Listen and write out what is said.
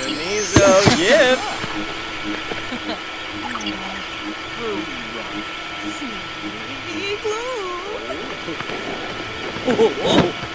Shanizo, yep. Oh, oh.